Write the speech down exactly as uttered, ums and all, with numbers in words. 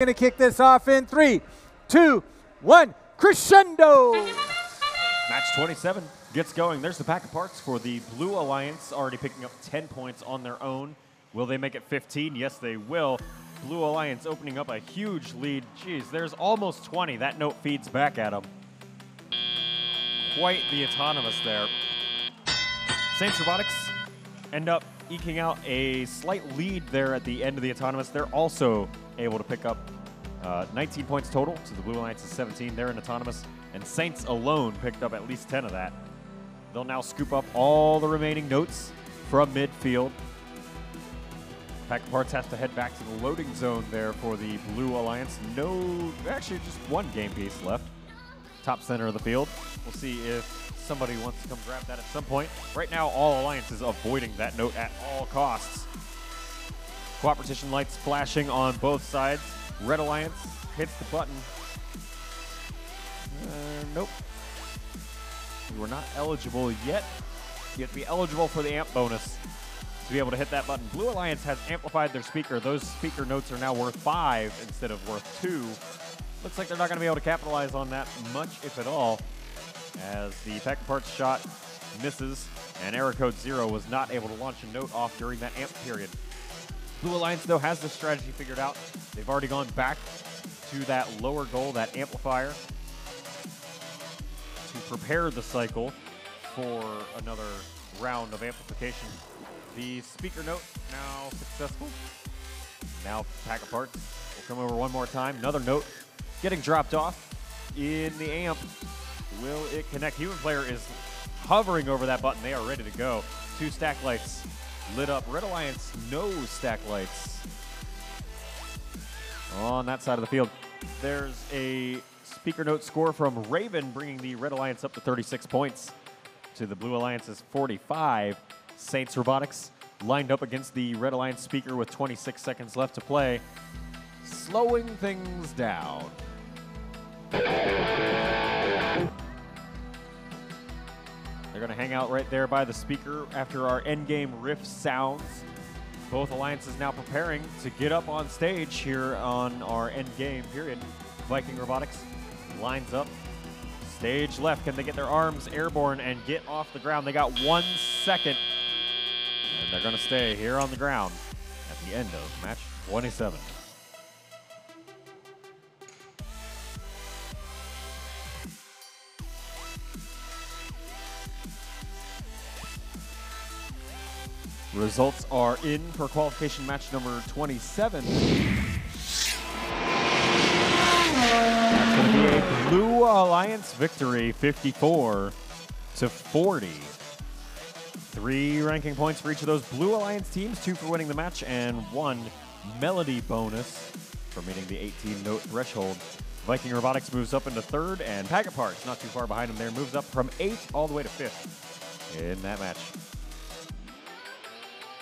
Gonna kick this off in three, two, one, crescendo! Match twenty-seven gets going. There's the Pack-A-Parts for the Blue Alliance, already picking up ten points on their own. Will they make it fifteen? Yes, they will. Blue Alliance opening up a huge lead. Jeez, there's almost twenty. That note feeds back at them. Quite the autonomous there. Saints Robotics end up eking out a slight lead there at the end of the autonomous. They're also able to pick up uh, nineteen points total, so the Blue Alliance is seventeen. They're in autonomous, and Saints alone picked up at least ten of that. They'll now scoop up all the remaining notes from midfield. Pack-A-Parts has to head back to the loading zone there for the Blue Alliance. No, actually just one game piece left. Top center of the field. We'll see if somebody wants to come grab that at some point. Right now, all alliances avoiding that note at all costs. Cooperation lights flashing on both sides. Red Alliance hits the button. Uh, nope. You are not eligible yet. You have to be eligible for the amp bonus to be able to hit that button. Blue Alliance has amplified their speaker. Those speaker notes are now worth five instead of worth two. Looks like they're not going to be able to capitalize on that much, if at all, as the Pack-A-Parts shot misses, and error code zero was not able to launch a note off during that amp period. Blue Alliance, though, has the strategy figured out. They've already gone back to that lower goal, that amplifier, to prepare the cycle for another round of amplification. The speaker note now successful. Now Pack-A-Parts will come over one more time. Another note getting dropped off in the amp. Will it connect? Human player is hovering over that button. They are ready to go. Two stack lights lit up. Red Alliance, no stack lights on that side of the field. There's a speaker note score from Raven, bringing the Red Alliance up to thirty-six points to the Blue Alliance's forty-five. Saints Robotics lined up against the Red Alliance speaker with twenty-six seconds left to play, slowing things down. They're going to hang out right there by the speaker after our endgame riff sounds. Both alliances now preparing to get up on stage here on our endgame period. Viking Robotics lines up. Stage left. Can they get their arms airborne and get off the ground? They got one second. And they're going to stay here on the ground at the end of match twenty-seven. Results are in for qualification match number twenty-seven. That's going to be a Blue Alliance victory, fifty-four to forty. Three ranking points for each of those Blue Alliance teams, two for winning the match, and one melody bonus for meeting the eighteen note threshold. Viking Robotics moves up into third, and Pack-A-Parts, not too far behind them there, moves up from eighth all the way to fifth in that match.